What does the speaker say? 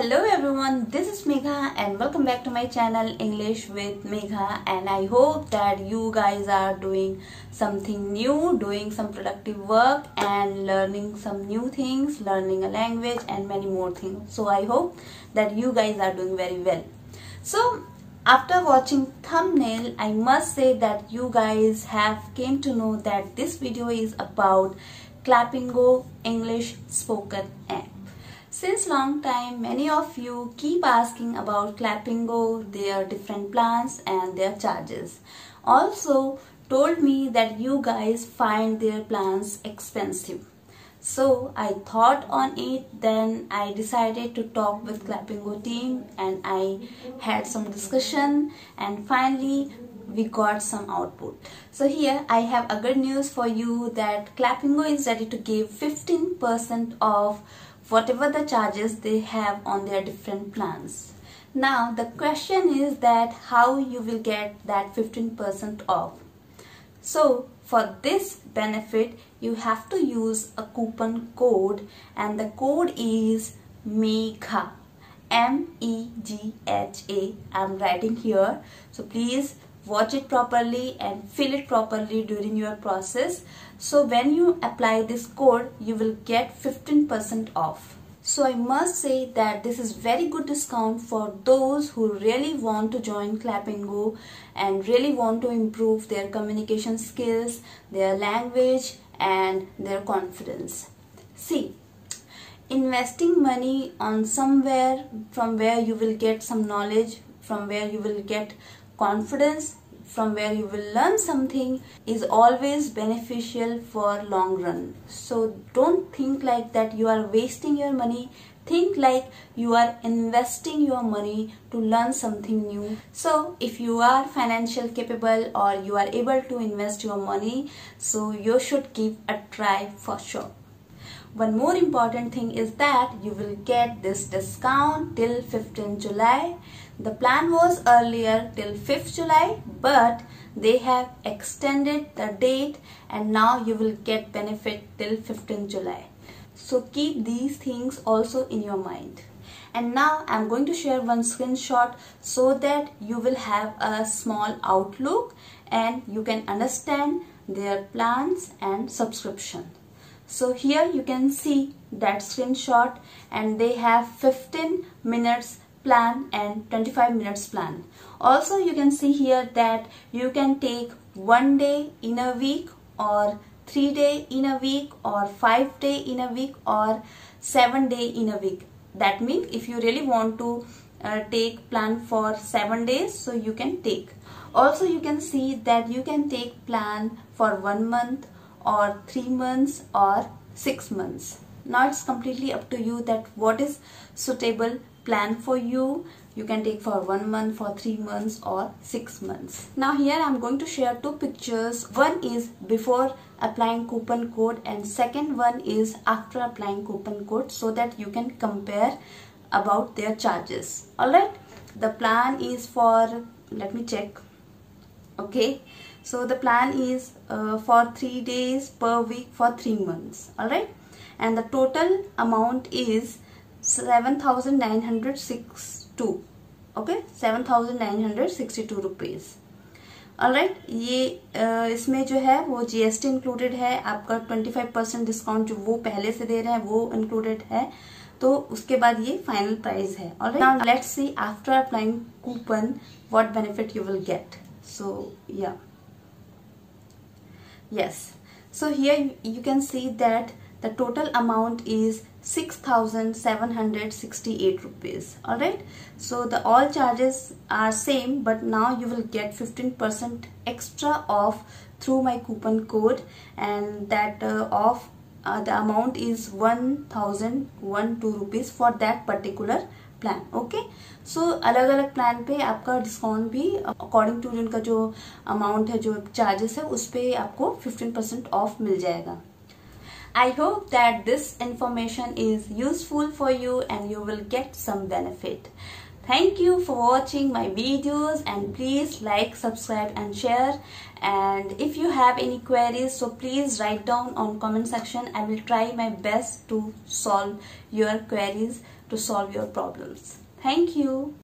Hello everyone, this is Megha and welcome back to my channel English with Megha, and I hope that you guys are doing something new, doing some productive work and learning some new things, learning a language and many more things. So I hope that you guys are doing very well. So after watching thumbnail, I must say that you guys have came to know that this video is about Clapingo English spoken app. Since long time, many of you keep asking about Clapingo, their different plans and their charges. Also told me that you guys find their plans expensive. So I thought on it, then I decided to talk with Clapingo team and I had some discussion and finally we got some output. So here I have a good news for you that Clapingo is ready to give 15% of whatever the charges they have on their different plans. Now the question is that how you will get that 15% off. So for this benefit you have to use a coupon code, and the code is MEGHA, MEGHA. I'm writing here, so please watch it properly and fill it properly during your process. So when you apply this code, you will get 15% off. So I must say that this is very good discount for those who really want to join Clapingo and really want to improve their communication skills, their language and their confidence. See, investing money on somewhere from where you will get some knowledge, from where you will get confidence, from where you will learn something is always beneficial for long run. So don't think like that you are wasting your money. Think like you are investing your money to learn something new. So if you are financially capable or you are able to invest your money, so you should give a try for sure. One more important thing is that you will get this discount till 15th July. The plan was earlier till 5th July, but they have extended the date and now you will get benefit till 15th July. So keep these things also in your mind. And now I'm going to share one screenshot so that you will have a small outlook and you can understand their plans and subscription. So here you can see that screenshot, and they have 15 minutes plan and 25 minutes plan. Also you can see here that you can take 1 day in a week or 3 day in a week or 5 day in a week or 7 day in a week. That means if you really want to take plan for 7 days, so you can take. Also you can see that you can take plan for 1 month or 3 months or 6 months. Now it's completely up to you that what is suitable plan for you. You can take for 1 month, for 3 months or 6 months. Now here I'm going to share two pictures. One is before applying coupon code and second one is after applying coupon code, so that you can compare about their charges. Alright, the plan is for, let me check. Okay, so the plan is for 3 days per week for 3 months. Alright, and the total amount is 7,962. Okay, 7,962 rupees. Alright, ये इसमें जो है वो GST included है. आपका 25% discount जो वो पहले से दे रहे हैं वो इंक्लूडेड है, तो उसके बाद ये फाइनल प्राइस है. Alright, now let's see after applying coupon what benefit you will get. So yeah yes, so here you can see that the total amount is 6,768 rupees. Alright, so the all charges are same, but now you will get 15% extra off through my coupon code, and that off the amount is 1,012 rupees for that particular plan. Okay, so अलग अलग plan पे आपका discount भी according to उनका जो amount है, जो charges है, उस पर आपको 15% ऑफ मिल जाएगा. I hope that this information is useful for you and you will get some benefit. Thank you for watching my videos, and please like, subscribe and share. And if you have any queries, so please write down on comment section. I will try my best to solve your queries to solve your problems. Thank you.